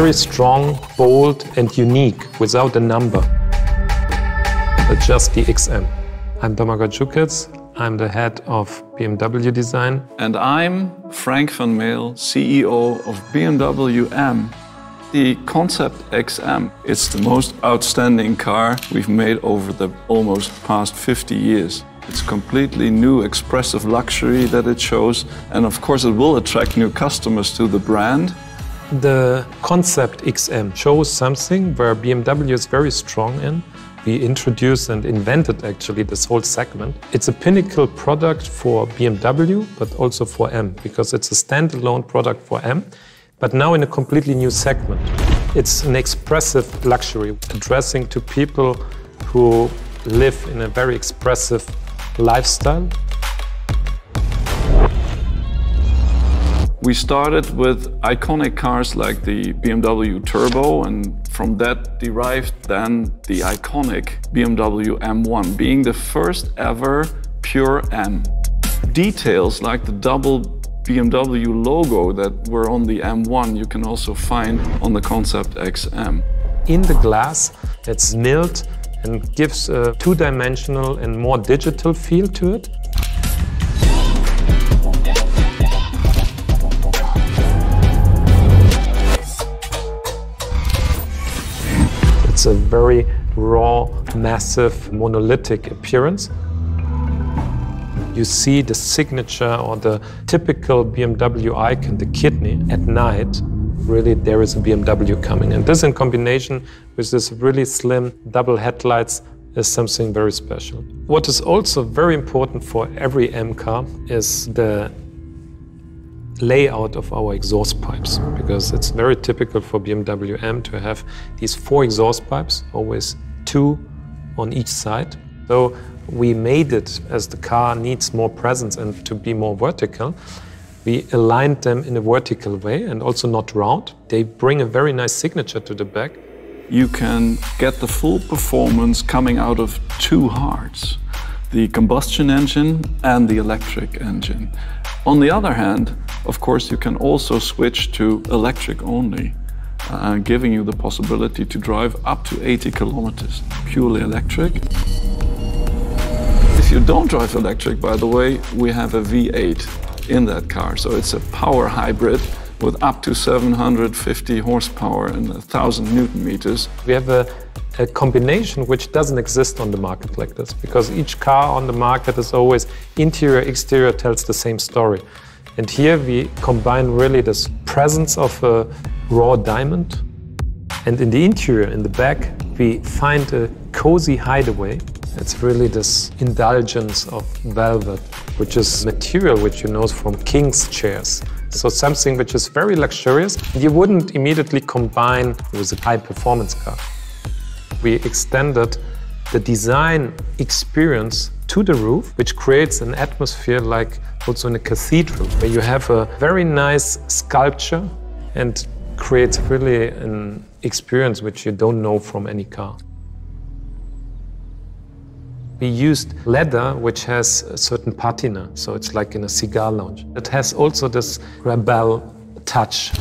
very strong, bold and unique, without a number. Just the XM. I'm Domago Djukic. I'm the head of BMW Design. And I'm Frank van Meel, CEO of BMW M. The Concept XM is the most outstanding car we've made over the almost past 50 years. It's completely new, expressive luxury that it shows, and of course it will attract new customers to the brand. The Concept XM shows something where BMW is very strong in. We introduced and invented actually this whole segment. It's a pinnacle product for BMW, but also for M, because it's a standalone product for M, but now in a completely new segment. It's an expressive luxury, addressing to people who live in a very expressive lifestyle. We started with iconic cars like the BMW Turbo, and from that derived then the iconic BMW M1, being the first ever pure M. Details like the double BMW logo that were on the M1 you can also find on the Concept XM. In the glass, it's milled and gives a two-dimensional and more digital feel to it. It's a very raw, massive, monolithic appearance. You see the signature or the typical BMW icon, the kidney, at night. Really, there is a BMW coming. And this in combination with this really slim double headlights is something very special. What is also very important for every M car is the layout of our exhaust pipes, because it's very typical for BMW M to have these four exhaust pipes, always two on each side. So we made it, as the car needs more presence and to be more vertical, we aligned them in a vertical way and also not round. They bring a very nice signature to the back. You can get the full performance coming out of two hearts, the combustion engine and the electric engine. On the other hand, of course, you can also switch to electric only, giving you the possibility to drive up to 80 kilometers purely electric. If you don't drive electric, by the way, we have a V8 in that car, so it's a power hybrid with up to 750 horsepower and 1,000 newton meters. We have a combination which doesn't exist on the market like this, because each car on the market is always interior, exterior, tells the same story. And here we combine really this presence of a raw diamond. And in the interior, in the back, we find a cozy hideaway. It's really this indulgence of velvet, which is material which you know from king's chairs. So something which is very luxurious. You wouldn't immediately combine with a high-performance car. We extended the design experience to the roof, which creates an atmosphere like also in a cathedral, where you have a very nice sculpture and creates really an experience which you don't know from any car. We used leather which has a certain patina, so it's like in a cigar lounge. It has also this rebel touch.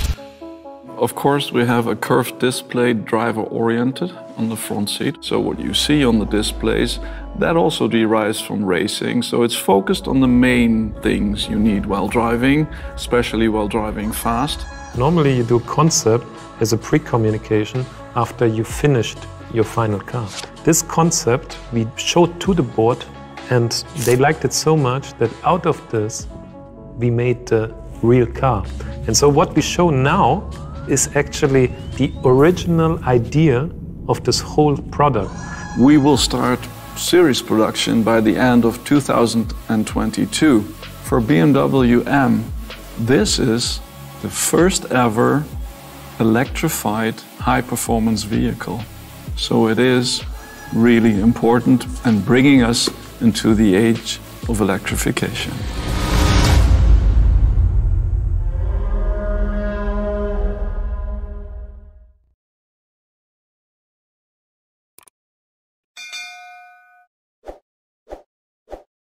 Of course, we have a curved display, driver-oriented, on the front seat. So what you see on the displays, that also derives from racing. So it's focused on the main things you need while driving, especially while driving fast. Normally you do concept as a pre-communication after you finished your final car. This concept we showed to the board, and they liked it so much that out of this we made the real car. And so what we show now is actually the original idea of this whole product. We will start series production by the end of 2022. For BMW M, this is the first ever electrified high-performance vehicle. So it is really important and bringing us into the age of electrification.